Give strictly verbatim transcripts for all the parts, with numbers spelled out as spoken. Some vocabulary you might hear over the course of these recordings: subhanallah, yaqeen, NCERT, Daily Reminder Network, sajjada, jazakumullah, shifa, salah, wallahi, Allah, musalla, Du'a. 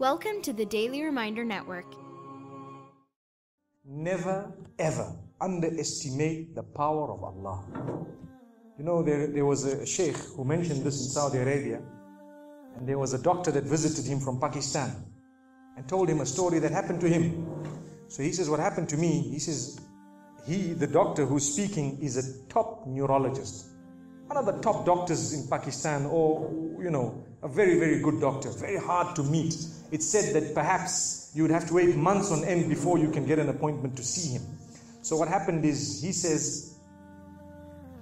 Welcome to the Daily Reminder Network. Never ever underestimate the power of Allah. You know, there, there was a sheikh who mentioned this in Saudi Arabia, and there was a doctor that visited him from Pakistan and told him a story that happened to him. So he says, what happened to me, he says, he, the doctor who's speaking, is a top neurologist, one of the top doctors in Pakistan, or, you know, a very, very good doctor, very hard to meet. It's said that perhaps you would have to wait months on end before you can get an appointment to see him. So what happened is, he says,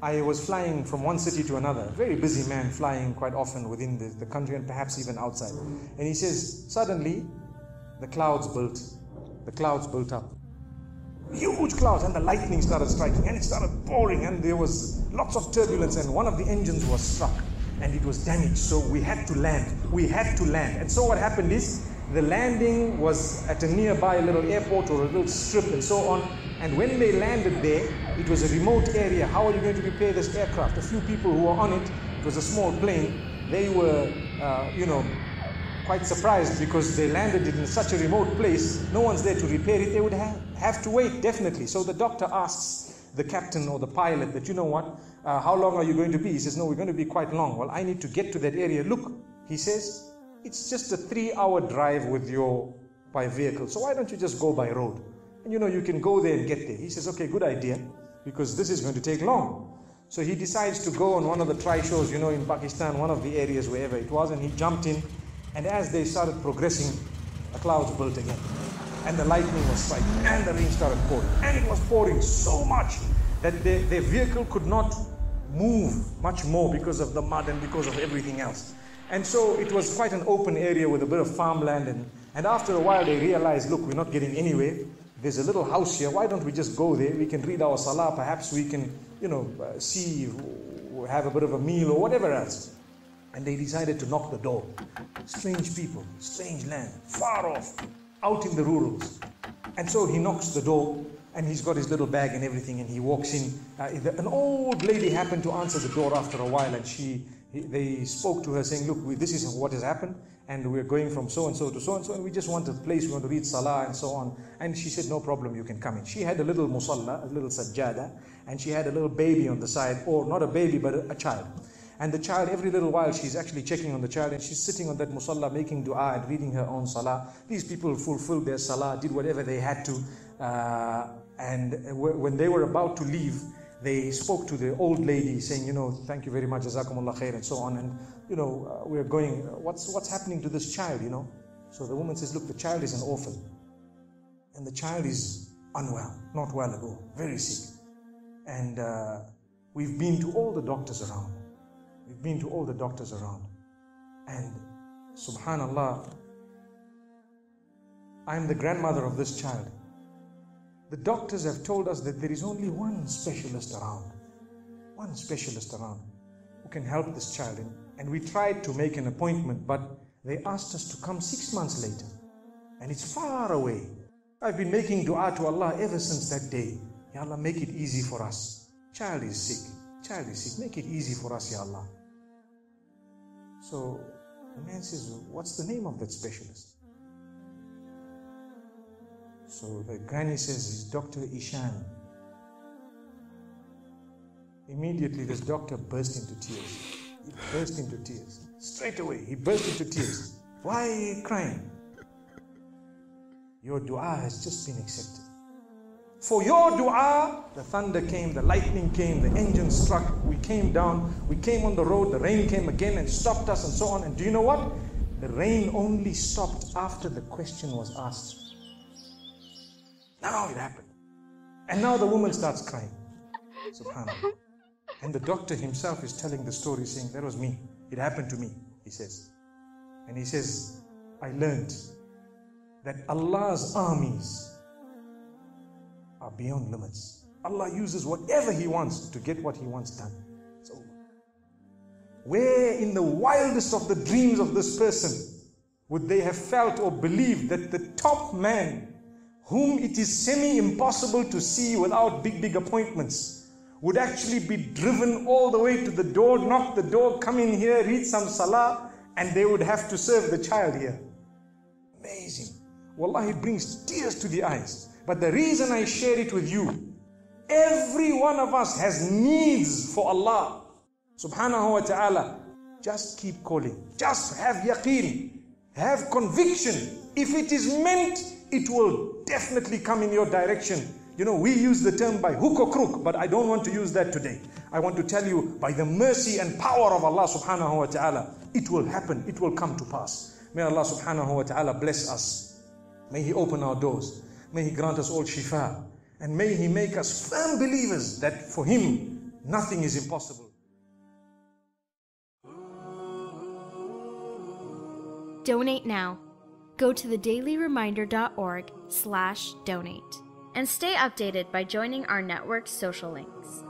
I was flying from one city to another, very busy man, flying quite often within the, the country and perhaps even outside. And he says, suddenly, the clouds built, the clouds built up. Huge clouds, and the lightning started striking, and it started pouring, and there was lots of turbulence, and one of the engines was struck. And it was damaged, so we had to land. We had to land. And so what happened is, the landing was at a nearby little airport or a little strip and so on. And when they landed there, it was a remote area. How are you going to repair this aircraft? A few people who were on it, it was a small plane, they were, uh, you know, quite surprised because they landed it in such a remote place. No one's there to repair it. They would ha- have to wait, definitely. So the doctor asks the captain or the pilot that, you know what, uh, how long are you going to be? He says, no, we're going to be quite long. Well, I need to get to that area. Look, he says, it's just a three hour drive with your, by vehicle. So why don't you just go by road? And you know, you can go there and get there. He says, okay, good idea, because this is going to take long. So he decides to go on one of the trishaws, you know, in Pakistan, one of the areas, wherever it was, and he jumped in. And as they started progressing, the clouds built again. And the lightning was striking, and the rain started pouring, and it was pouring so much that their, their vehicle could not move much more because of the mud and because of everything else. And so it was quite an open area with a bit of farmland, and, and after a while they realized, look, we're not getting anywhere. There's a little house here. Why don't we just go there? We can read our salah. Perhaps we can, you know, see, have a bit of a meal or whatever else. And they decided to knock the door. Strange people, strange land, far off, out in the rurals. And so he knocks the door, and he's got his little bag and everything, and he walks in. Uh, an old lady happened to answer the door after a while, and she they spoke to her saying, look, we, this is what has happened, and we're going from so and so to so and so, and we just want a place, we want to read salah and so on. And she said, no problem, you can come in. She had a little musalla, a little sajjada, and she had a little baby on the side, or not a baby, but a, a child. And the child, every little while, she's actually checking on the child, and she's sitting on that musalla making dua and reading her own salah. These people fulfilled their salah, did whatever they had to. Uh, and w- when they were about to leave, they spoke to the old lady saying, you know, thank you very much, jazakumullah khair, and so on. And, you know, uh, we're going, what's, what's happening to this child, you know? So the woman says, look, the child is an orphan. And the child is unwell, not well at all, very sick. And uh, we've been to all the doctors around. We've been to all the doctors around, and subhanallah, I'm the grandmother of this child. The doctors have told us that there is only one specialist around, one specialist around who can help this child. And we tried to make an appointment, but they asked us to come six months later, and it's far away. I've been making dua to Allah ever since that day. Ya Allah, make it easy for us. Child is sick. Child is sick. Make it easy for us, Ya Allah. So the man says, what's the name of that specialist? So the granny says, it's Doctor Ishan. Immediately this doctor burst into tears. He burst into tears. Straight away, he burst into tears. Why are you crying? Your dua has just been accepted. For your dua, the thunder came, the lightning came, the engine struck, we came down, we came on the road, the rain came again and stopped us and so on. And do you know what? The rain only stopped after the question was asked. Now it happened. And now the woman starts crying. Subhanallah. And the doctor himself is telling the story saying, that was me. It happened to me, he says. And he says, I learned that Allah's armies are beyond limits. Allah uses whatever He wants to get what He wants done. It's over. Where in the wildest of the dreams of this person would they have felt or believed that the top man, whom it is semi-impossible to see without big, big appointments, would actually be driven all the way to the door, knock the door, come in here, read some salah, and they would have to serve the child here. Amazing. Wallahi, it brings tears to the eyes. But the reason I share it with you, every one of us has needs for Allah subhanahu wa ta'ala. Just keep calling. Just have yaqeen. Have conviction. If it is meant, it will definitely come in your direction. You know, we use the term by hook or crook, but I don't want to use that today. I want to tell you, by the mercy and power of Allah subhanahu wa ta'ala, it will happen, it will come to pass. May Allah subhanahu wa ta'ala bless us. May He open our doors. May He grant us all shifa. And may He make us firm believers that for Him, nothing is impossible. Donate now. Go to the daily reminder dot org slash donate and stay updated by joining our network's social links.